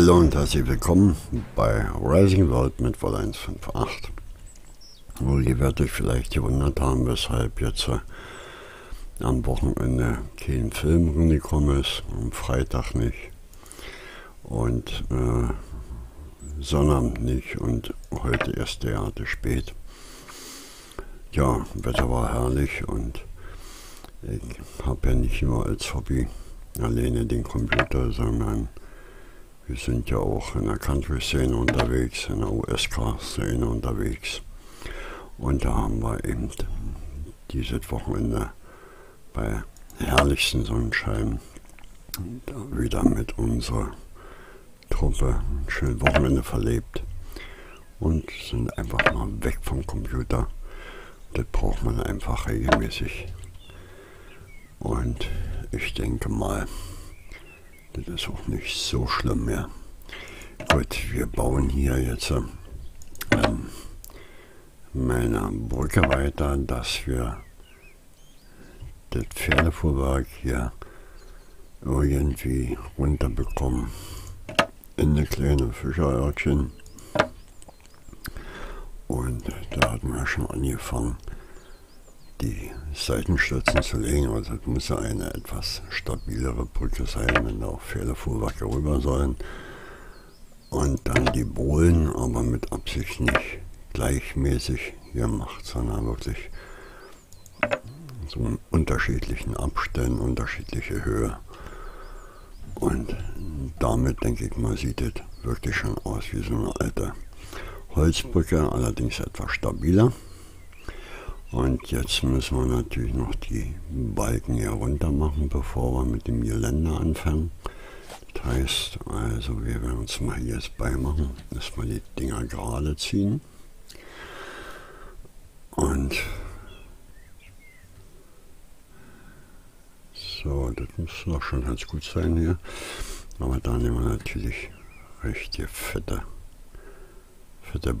Hallo und herzlich willkommen bei Rising World mit Wolle 158. Wo ihr werdet euch vielleicht gewundert haben, weshalb jetzt am Wochenende kein Film rumgekommen ist, am Freitag nicht und Sonnabend nicht und heute erst derart spät. Ja, Wetter war herrlich und ich habe ja nicht immer als Hobby alleine den Computer, sondern wir sind ja auch in der Country-Szene unterwegs, in der USK-Szene unterwegs. Und da haben wir eben dieses Wochenende bei herrlichsten Sonnenschein wieder mit unserer Truppe ein schönes Wochenende verlebt. Und sind einfach mal weg vom Computer. Das braucht man einfach regelmäßig. Und ich denke mal, das ist auch nicht so schlimm mehr. Gut, wir bauen hier jetzt meine Brücke weiter, dass wir das Pferdefuhrwerk hier irgendwie runterbekommen in eine kleine Fischerörtchen. Und da hatten wir schon angefangen, die Seitenstützen zu legen, also es muss ja eine etwas stabilere Brücke sein, wenn da auch Pferdefuhrwerke rüber sollen. Und dann die Bohlen, aber mit Absicht nicht gleichmäßig gemacht, sondern wirklich so in unterschiedlichen Abständen, unterschiedliche Höhe. Und damit, denke ich mal, sieht es wirklich schon aus wie so eine alte Holzbrücke, allerdings etwas stabiler. Und jetzt müssen wir natürlich noch die Balken hier runter machen, bevor wir mit dem Geländer anfangen. Das heißt, also wir werden uns mal hier jetzt beimachen, erstmal die Dinger gerade ziehen. Und so, das müsste doch schon ganz gut sein hier. Aber da nehmen wir natürlich richtig fette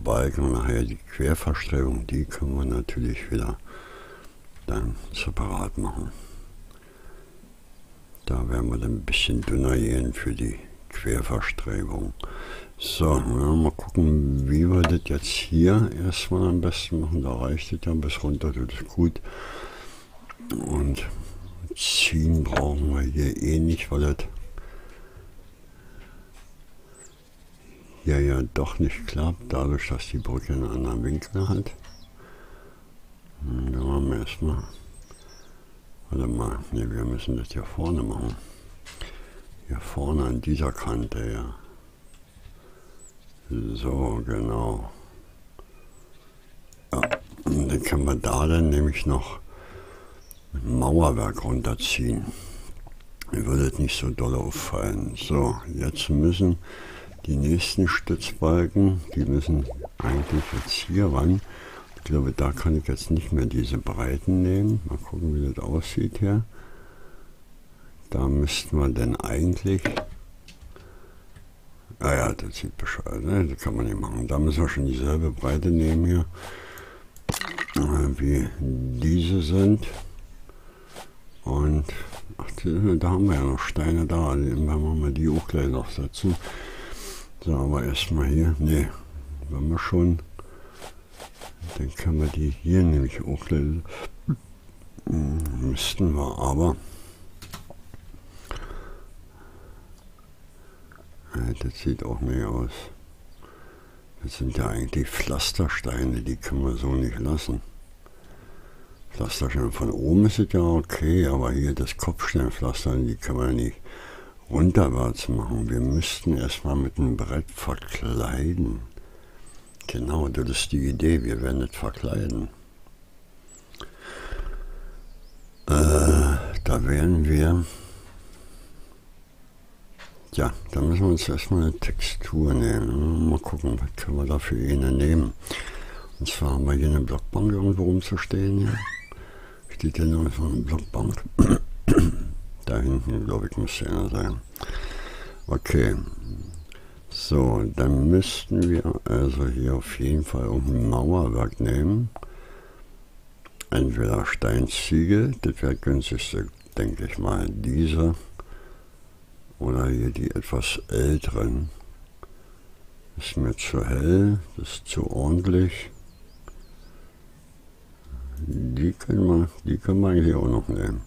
Balken und nachher die Querverstrebung, die können wir natürlich wieder dann separat machen. Da werden wir dann ein bisschen dünner gehen für die Querverstrebung. So, mal gucken, wie wir das jetzt hier erstmal am besten machen. Da reicht es ja bis runter, das ist gut. Und ziehen brauchen wir hier eh nicht, weil das ja doch nicht klappt, dadurch, dass die Brücke einen anderen Winkel hat. Da machen wir erstmal, warte mal, ne, wir müssen das hier vorne machen. Hier vorne an dieser Kante, ja. So, genau. Ja, und dann können wir da dann nämlich noch ein Mauerwerk runterziehen. Mir würde das nicht so doll auffallen. So, jetzt müssen die nächsten Stützbalken, die müssen eigentlich jetzt hier ran. Ich glaube, da kann ich jetzt nicht mehr diese Breiten nehmen. Mal gucken, wie das aussieht hier. Da müssten wir denn eigentlich... Ah ja, das sieht bescheuert, ne? Das kann man nicht machen. Da müssen wir schon dieselbe Breite nehmen hier, wie diese sind. Und ach, da haben wir ja noch Steine da. Dann machen wir die auch gleich noch dazu. So, aber erstmal hier, ne, wenn wir schon, dann können wir die hier nämlich auch lesen. Müssten wir aber, das sieht auch nicht aus. Das sind ja eigentlich Pflastersteine, die können wir so nicht lassen. Pflastersteine von oben ist es ja okay, aber hier das Kopfsteinpflaster, die können wir nicht runterwärts machen. Wir müssten erstmal mit einem Brett verkleiden. Genau, das ist die Idee. Wir werden es verkleiden. Da werden wir... Ja, da müssen wir uns erstmal eine Textur nehmen. Mal gucken, was können wir da für eine nehmen. Und zwar haben wir hier eine Blockbank irgendwo rumzustehen. Hier. Steht hier nur so eine Blockbank. Da hinten, glaube ich, muss einer sein. Okay. So, dann müssten wir also hier auf jeden Fall irgendein Mauerwerk nehmen. Entweder Steinziegel, das wäre günstigste, denke ich mal, diese. Oder hier die etwas älteren. Ist mir zu hell, das ist zu ordentlich. Die können wir hier auch noch nehmen.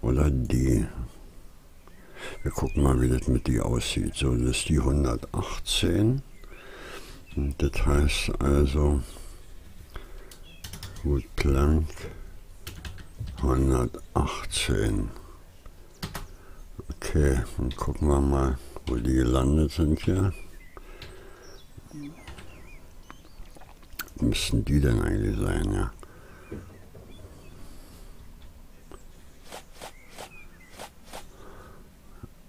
Oder die. Wir gucken mal, wie das mit die aussieht. So, das ist die 118. Und das heißt also, gut, Planck 118. Okay, dann gucken wir mal, wo die gelandet sind hier. Müssen die denn eigentlich sein, ja?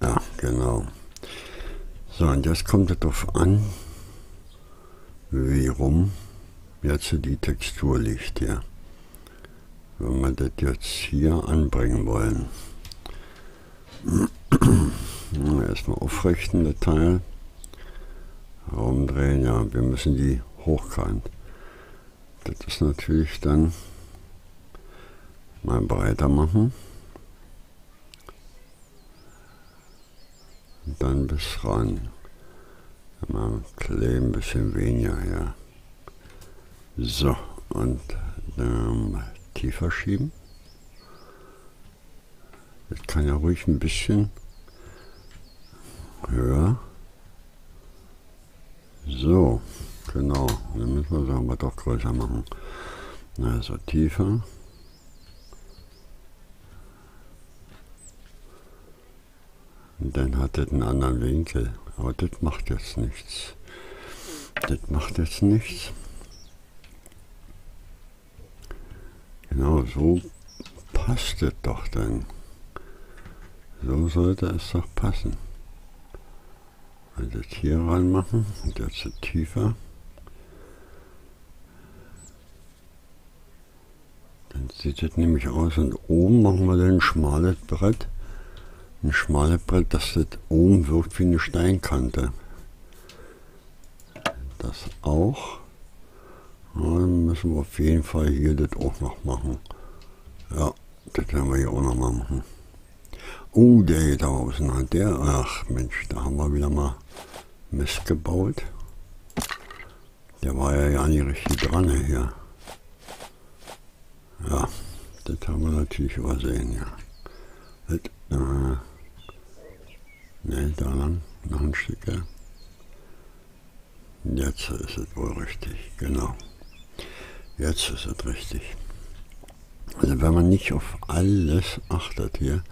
Ja, genau. So, und jetzt kommt es darauf an, wie rum jetzt die Textur liegt hier. Wenn wir das jetzt hier anbringen wollen. Erstmal aufrichten, das Teil. Rumdrehen, ja, wir müssen die hochkant. Das ist natürlich dann mal breiter machen. Und dann bis ran. Mal kleben, ein bisschen weniger her. So, und dann tiefer schieben. Das kann ja ruhig ein bisschen höher. So. Genau, dann müssen wir es aber doch größer machen. Also tiefer. Und dann hat es einen anderen Winkel. Aber das macht jetzt nichts. Das macht jetzt nichts. Genau, so passt es doch dann. So sollte es doch passen. Also das hier reinmachen und jetzt tiefer. Sieht das nämlich aus, und oben machen wir dann ein schmales Brett. Ein schmales Brett, dass das oben wirkt wie eine Steinkante. Das auch. Und dann müssen wir auf jeden Fall hier das auch noch machen. Ja, das können wir hier auch noch mal machen. Oh, der geht aber auseinander. Der, ach Mensch, da haben wir wieder mal Mist gebaut. Der war ja gar nicht richtig dran hier. Ja, das haben wir natürlich übersehen, ja. Das, ne, da lang, noch ein Stück, ja. Jetzt ist es wohl richtig, genau. Jetzt ist es richtig. Also wenn man nicht auf alles achtet hier,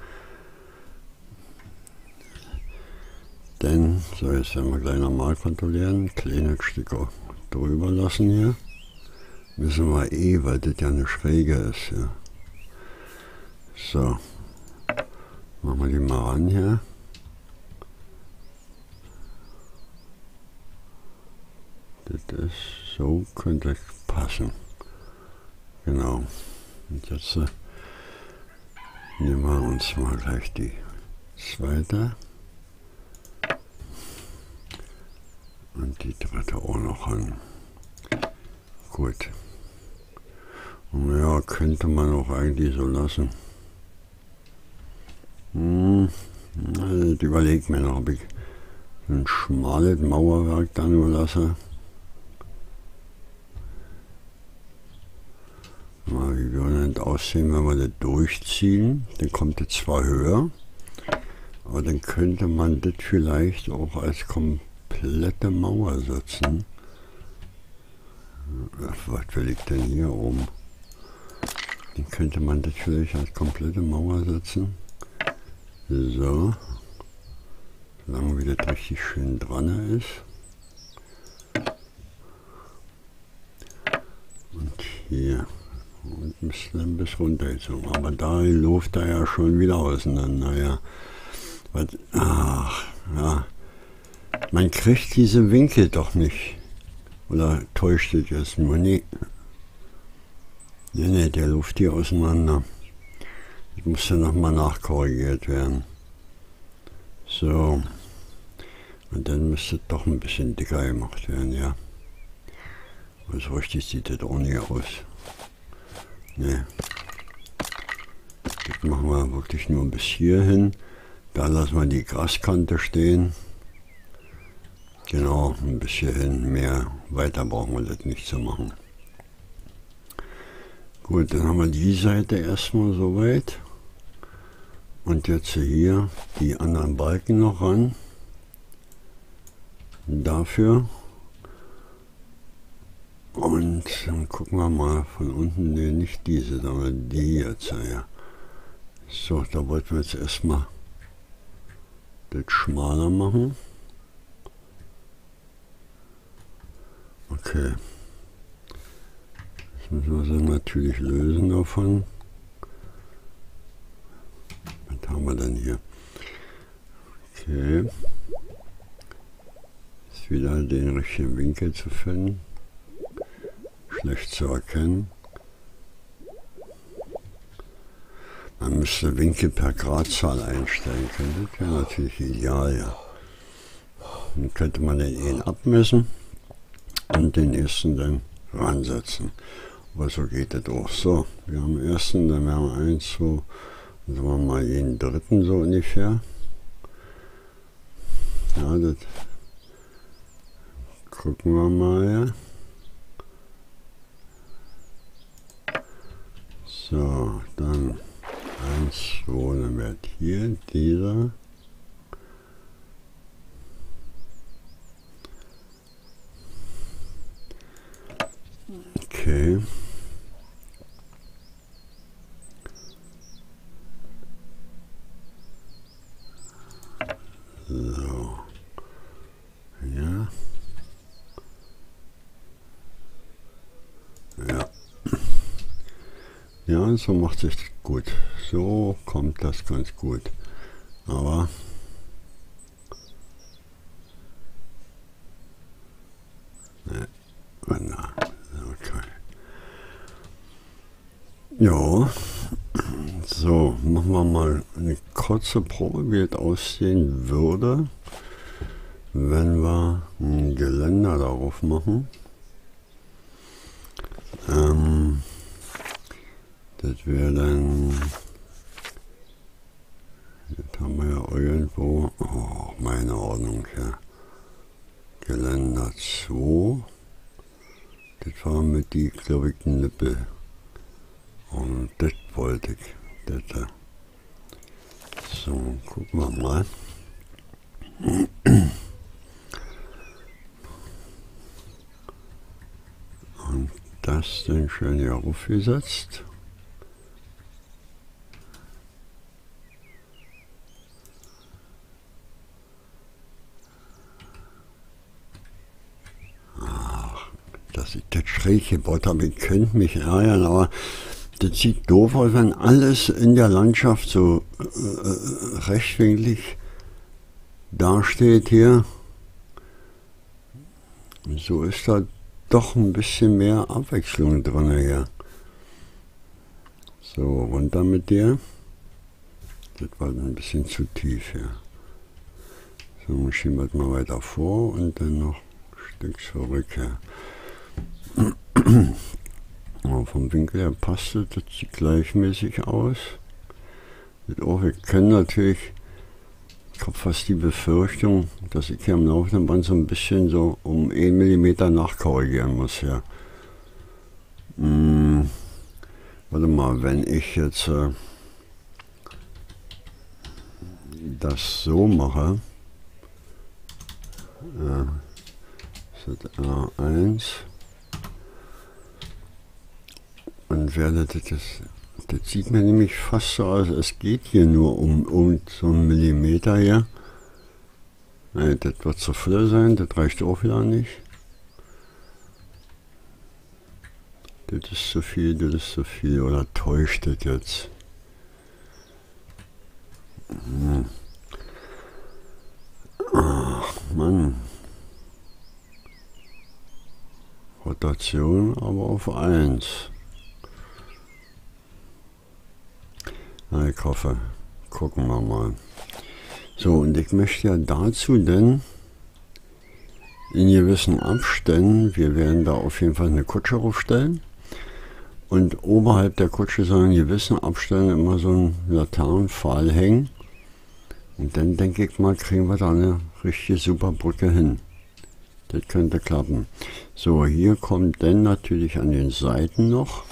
dann, so jetzt werden wir gleich nochmal kontrollieren, kleine Stücke drüber lassen hier. Müssen wir eh, weil das ja eine Schräge ist, ja. So, machen wir die mal ran hier. Das ist, so könnte passen. Genau. Und jetzt nehmen wir uns mal gleich die zweite. Und die dritte auch noch an. Gut. Ja, könnte man auch eigentlich so lassen. Also ich überlege mir noch, ob ich ein schmales Mauerwerk da nur lasse. Mal, wie würde das aussehen, wenn wir das durchziehen? Dann kommt das zwar höher, aber dann könnte man das vielleicht auch als komplette Mauer setzen. Was will ich denn hier oben? Dann könnte man das vielleicht als komplette Mauer setzen. So. Solange wie das richtig schön dran ist. Und hier. Und müsste dann bis runtergezogen. Aber da läuft er ja schon wieder auseinander. Ja. Was, ach, ja. Man kriegt diese Winkel doch nicht. Oder täuscht es jetzt nur? Nee. Nee, nee, der läuft hier auseinander. Das muss dann nochmal nachkorrigiert werden. So. Und dann müsste es doch ein bisschen dicker gemacht werden, ja. Aber so richtig sieht das auch nicht aus. Nee. Das machen wir wirklich nur bis hierhin. Da lassen wir die Graskante stehen. Genau, ein bisschen mehr, weiter brauchen wir das nicht zu machen. Gut, dann haben wir die Seite erstmal soweit. Und jetzt hier die anderen Balken noch ran. Dafür. Und dann gucken wir mal von unten, nee, nicht diese, sondern die jetzt her. So, da wollten wir jetzt erstmal das schmaler machen. Okay. Das müssen wir dann natürlich lösen davon. Was haben wir denn hier? Okay. Ist wieder den richtigen Winkel zu finden. Schlecht zu erkennen. Man müsste Winkel per Gradzahl einstellen können. Das wäre natürlich ideal, ja. Dann könnte man den einen abmessen und den ersten dann ransetzen. Aber so geht das auch. So, wir haben den ersten, dann wir haben einen, so, sagen wir mal jeden dritten so ungefähr. Ja, das gucken wir mal, ja. So, dann 1, 2, dann wird hier dieser. Okay. So. Ja. Ja. Ja, so macht sich das gut. So kommt das ganz gut. Aber ne, na, okay. Ja, so machen wir mal eine kurze Probe, wie es aussehen würde, wenn wir ein Geländer darauf machen. Das wäre dann, jetzt haben wir ja irgendwo, oh, meine Ordnung, ja, Geländer 2, das war mit die, glaube ich, Nippel, und das wollte ich, das da. So, gucken wir mal. Und das dann schön hier aufgesetzt. Dass ich das schräg gebaut habe, ihr könnt mich ärgern, aber das sieht doof aus, wenn alles in der Landschaft so rechtwinklig dasteht hier. Und so ist da doch ein bisschen mehr Abwechslung drin hier. So, runter mit dir. Das war ein bisschen zu tief hier. So, schieben wir das mal weiter vor und dann noch ein Stück zurück hier. Aber vom Winkel her passt es, das sieht gleichmäßig aus. Wir können natürlich, ich habe fast die Befürchtung, dass ich hier am laufenden Band so ein bisschen so um 1 mm nachkorrigieren muss. Ja. Warte mal, wenn ich jetzt das so mache, ist das A1. Und werdet das sieht mir nämlich fast so aus, es geht hier nur um so einen Millimeter hier. Nein, das wird zu viel sein, das reicht auch wieder nicht. Das ist zu viel, oder täuscht das jetzt? Ach Mann. Rotation aber auf 1. Ich hoffe, gucken wir mal. So, und ich möchte ja dazu denn in gewissen Abständen, wir werden da auf jeden Fall eine Kutsche aufstellen und oberhalb der Kutsche soll in gewissen Abständen immer so ein Laternenpfahl hängen und dann denke ich mal, kriegen wir da eine richtige super Brücke hin. Das könnte klappen. So, hier kommt dann natürlich an den Seiten noch.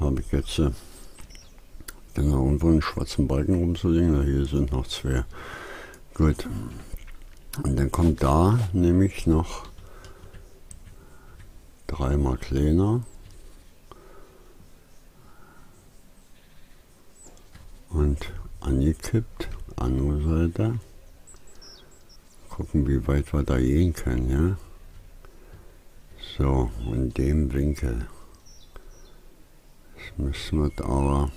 Habe ich jetzt genau irgendwo einen schwarzen Balken rumzulegen. Hier sind noch zwei. Gut. Und dann kommt da nämlich noch dreimal kleiner. Und angekippt, andere Seite. Gucken, wie weit wir da gehen können, ja. So, in dem Winkel. Das müssen wir aber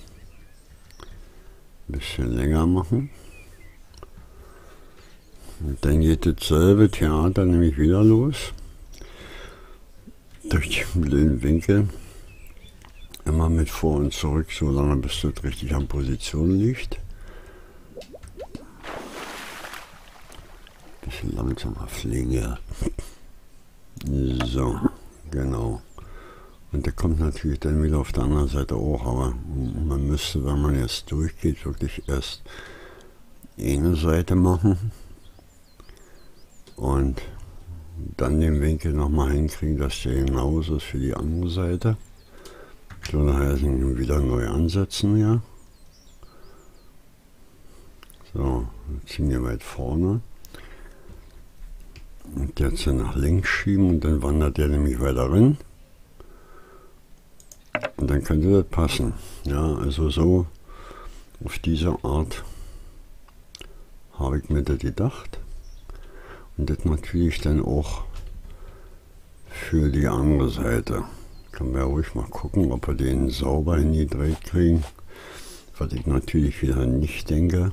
ein bisschen länger machen. Und dann geht dasselbe Theater nämlich wieder los. Durch den Winkel. Immer mit vor und zurück, solange bis das richtig an Position liegt. Bisschen langsamer fliegen, ja. So, genau. Und der kommt natürlich dann wieder auf der anderen Seite auch, aber man müsste, wenn man jetzt durchgeht, wirklich erst eine Seite machen und dann den Winkel nochmal hinkriegen, dass der genauso ist für die andere Seite. So, daher wieder neu ansetzen, ja. So, ziehen wir weit vorne. Und jetzt nach links schieben und dann wandert der nämlich weiter rein. Und dann könnte das passen. Ja, also so auf diese Art habe ich mir das gedacht. Und das natürlich dann auch für die andere Seite. Können wir ruhig mal gucken, ob wir den sauber hingedreht kriegen. Was ich natürlich wieder nicht denke.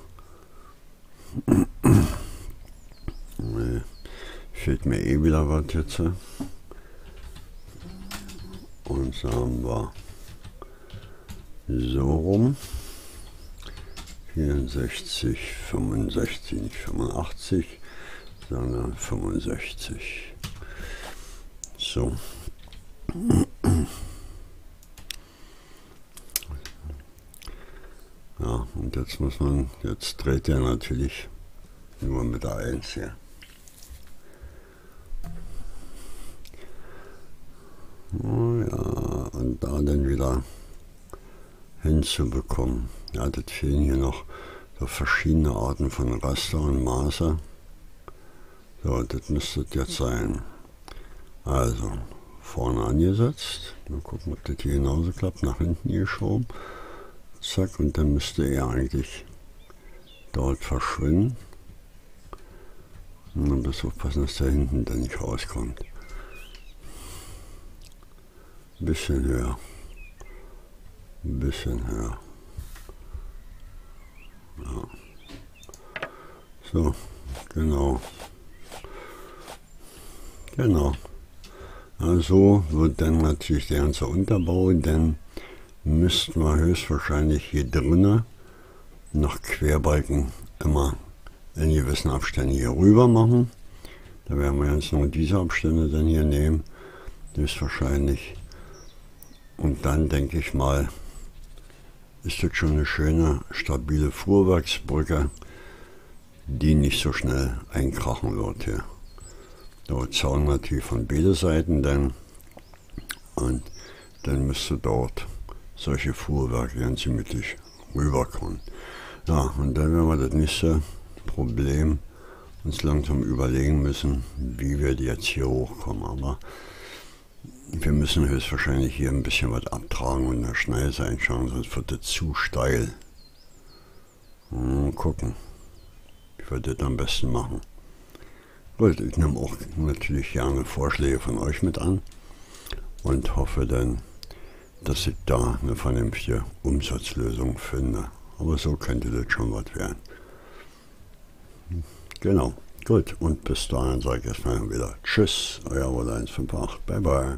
Nee. Fehlt mir eh wieder was jetzt. Und so haben wir so rum. 64, 65, nicht 85, sondern 65. So. Ja, und jetzt muss man, jetzt dreht er natürlich nur mit der 1 hier. Oh ja, und da dann wieder hinzubekommen. Ja, das fehlen hier noch so verschiedene Arten von Raster und Maße. So, das müsste jetzt sein. Also, vorne angesetzt. Mal gucken, ob das hier genauso klappt. Nach hinten geschoben. Zack, und dann müsste er eigentlich dort verschwinden. Und dann müssen wir aufpassen, dass der hinten dann nicht rauskommt. Bisschen höher. Ein bisschen höher. Ja. So, genau. Genau. Also wird dann natürlich der ganze Unterbau, dann müssten wir höchstwahrscheinlich hier drinnen noch Querbalken immer in gewissen Abständen hier rüber machen. Da werden wir jetzt nur diese Abstände dann hier nehmen. Höchstwahrscheinlich. Und dann denke ich mal, ist das schon eine schöne, stabile Fuhrwerksbrücke, die nicht so schnell einkrachen wird hier. Da Zaun natürlich von beiden Seiten dann. Und dann müsste dort solche Fuhrwerke ganz gemütlich rüberkommen. Ja, und dann werden wir das nächste Problem uns langsam überlegen müssen, wie wir jetzt hier hochkommen. Aber wir müssen höchstwahrscheinlich hier ein bisschen was abtragen und da schnell sein, sonst wird das zu steil. Mal gucken, wie wir das am besten machen. Gut, ich nehme auch natürlich gerne Vorschläge von euch mit an und hoffe dann, dass ich da eine vernünftige Umsatzlösung finde. Aber so könnte das schon was werden. Genau. Gut, und bis dahin sage ich erstmal wieder Tschüss, euer Wolle 158, bye bye.